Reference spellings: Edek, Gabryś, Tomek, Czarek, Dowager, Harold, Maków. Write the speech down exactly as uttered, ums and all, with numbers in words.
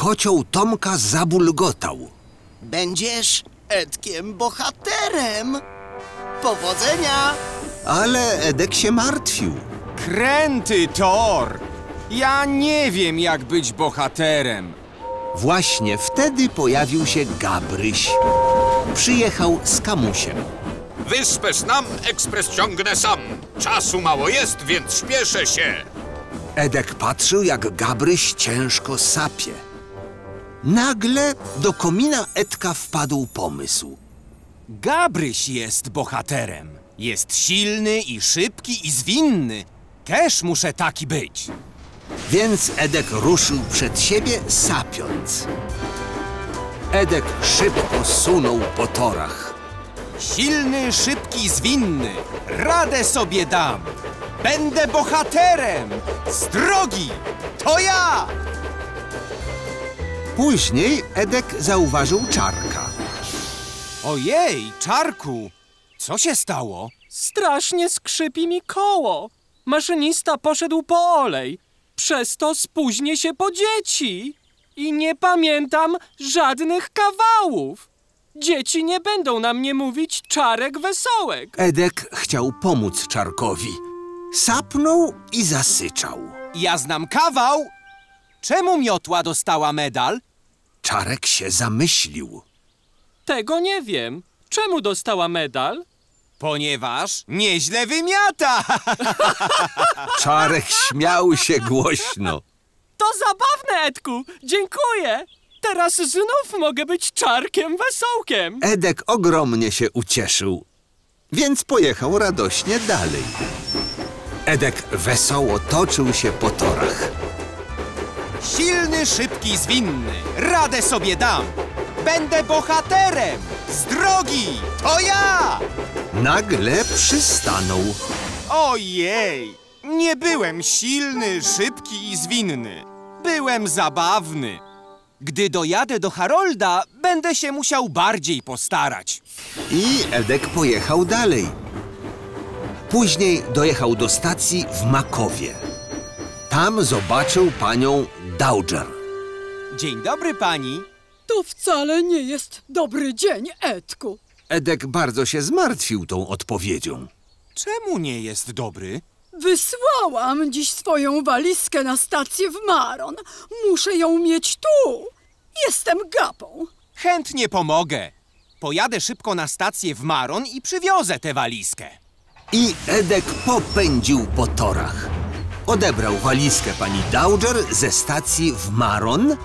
Kocioł Tomka zabulgotał. Będziesz Edkiem bohaterem. Powodzenia! Ale Edek się martwił. Kręty tor! Ja nie wiem, jak być bohaterem. Właśnie wtedy pojawił się Gabryś. Przyjechał z kamusiem. Wyspesz nam, ekspres ciągnę sam. Czasu mało jest, więc śpieszę się. Edek patrzył, jak Gabryś ciężko sapie. Nagle do komina Edka wpadł pomysł. Gabryś jest bohaterem. Jest silny i szybki i zwinny. Też muszę taki być. Więc Edek ruszył przed siebie, sapiąc. Edek szybko sunął po torach. Silny, szybki, zwinny. Radę sobie dam. Będę bohaterem. Z drogi. To ja. Później Edek zauważył Czarka. Ojej, Czarku. Co się stało? Strasznie skrzypi mi koło. Maszynista poszedł po olej. Przez to spóźnię się po dzieci. I nie pamiętam żadnych kawałów. Dzieci nie będą na mnie mówić Czarek Wesołek. Edek chciał pomóc Czarkowi. Sapnął i zasyczał. Ja znam kawał. Czemu miotła dostała medal? Czarek się zamyślił. Tego nie wiem. Czemu dostała medal? Ponieważ nieźle wymiata. Czarek śmiał się głośno. To zabawne, Edku. Dziękuję. Teraz znów mogę być Czarkiem Wesołkiem. Edek ogromnie się ucieszył, więc pojechał radośnie dalej. Edek wesoło toczył się po torach. Silny, szybki, zwinny. Radę sobie dam. Będę bohaterem. Z drogi. To ja. Nagle przystanął. Ojej. Nie byłem silny, szybki i zwinny. Byłem zabawny. Gdy dojadę do Harolda, będę się musiał bardziej postarać. I Edek pojechał dalej. Później dojechał do stacji w Makowie. Tam zobaczył panią Dowager. Dzień dobry, pani. To wcale nie jest dobry dzień, Edku. Edek bardzo się zmartwił tą odpowiedzią. Czemu nie jest dobry? Wysłałam dziś swoją walizkę na stację w Maron. Muszę ją mieć tu. Jestem gapą. Chętnie pomogę. Pojadę szybko na stację w Maron i przywiozę tę walizkę. I Edek popędził po torach. Odebrał walizkę pani Dowager ze stacji w Maron